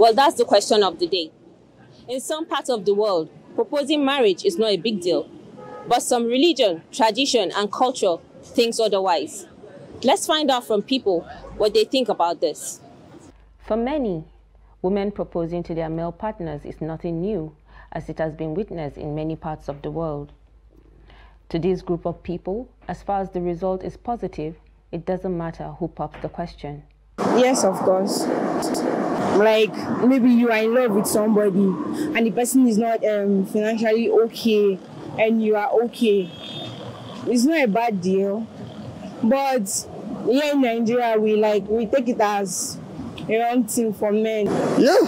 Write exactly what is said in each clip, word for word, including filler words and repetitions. Well, that's the question of the day. In some parts of the world, proposing marriage is not a big deal, but some religion, tradition, and culture thinks otherwise. Let's find out from people what they think about this. For many, women proposing to their male partners is nothing new, as it has been witnessed in many parts of the world. To this group of people, as far as the result is positive, it doesn't matter who pops the question. Yes, of course. Like, maybe you are in love with somebody and the person is not um, financially okay and you are okay. It's not a bad deal. But here in Nigeria, we like we take it as a wrong thing for men. Yeah,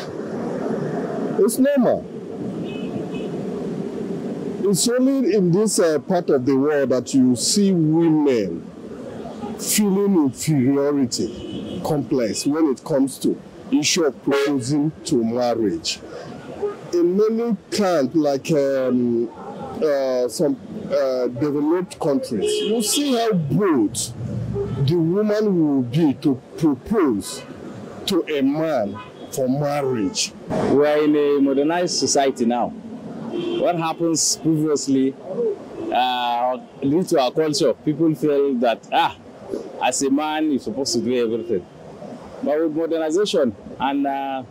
it's normal. It's only in this uh, part of the world that you see women feeling inferiority complex when it comes to issue of proposing to marriage. In many countries, like um, uh, some uh, developed countries, you see how bold the woman will be to propose to a man for marriage. We are in a modernized society now. What happens previously, uh, due to our culture, people feel that, ah, as a man, you're supposed to do everything. But with modernization and uh,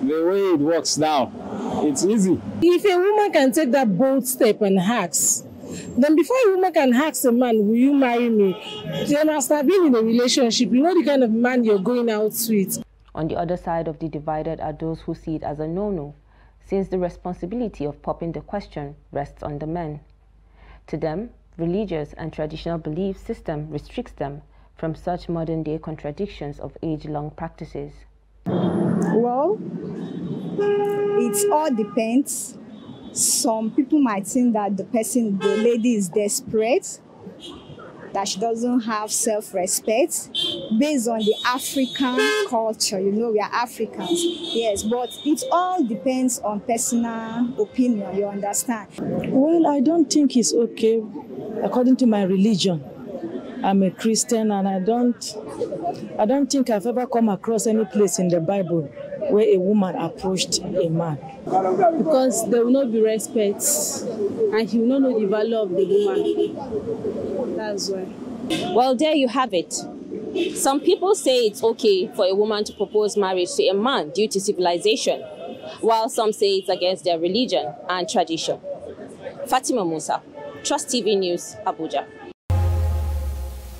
the way it works now, it's easy. If a woman can take that bold step and ask, then before a woman can ask a man, will you marry me? Then after being in a relationship, you know the kind of man you're going out with. On the other side of the divided are those who see it as a no-no, since the responsibility of popping the question rests on the men. To them, religious and traditional belief system restricts them from such modern-day contradictions of age-long practices? Well, it all depends. Some people might think that the person, the lady is desperate, that she doesn't have self-respect, based on the African culture. You know, we are Africans, yes, but it all depends on personal opinion, you understand? Well, I don't think it's okay, according to my religion. I'm a Christian, and I don't, I don't think I've ever come across any place in the Bible where a woman approached a man. Because there will not be respect, and he will not know the value of the woman. That's why. Well, there you have it. Some people say it's okay for a woman to propose marriage to a man due to civilization, while some say it's against their religion and tradition. Fatima Musa, Trust T V News, Abuja.